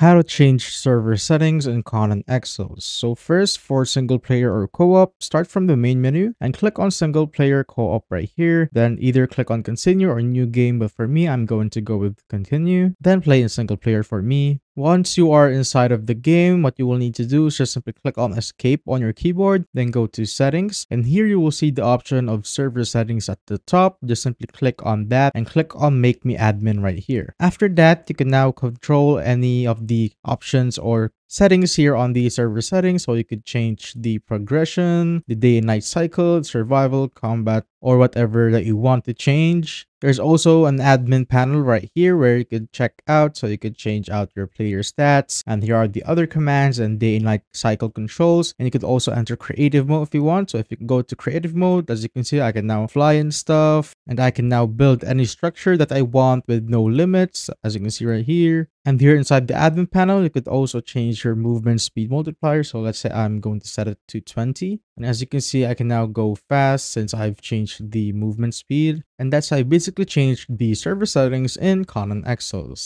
how to change server settings in Conan Exiles. So first, for single player or co-op, start from the main menu and click on single player co-op right here. Then either click on continue or new game, but for me, I'm going to go with continue. Then play in single player for me. Once you are inside of the game, what you will need to do is just simply click on escape on your keyboard, then go to settings, and here you will see the option of server settings at the top. Just simply click on that and click on make me admin right here. After that, you can now control any of the options or settings here on the server settings, so you could change the progression, the day and night cycle, survival, combat, or whatever that you want to change. There's also an admin panel right here where you could check out, so you could change out your player stats, and here are the other commands and day and night cycle controls. And you could also enter creative mode if you want. So if you go to creative mode, as you can see, I can now fly and stuff, and I can now build any structure that I want with no limits, as you can see right here. And here inside the admin panel, you could also change your movement speed multiplier. So let's say I'm going to set it to 20. And as you can see, I can now go fast since I've changed the movement speed. And that's how I basically changed the server settings in Conan Exiles.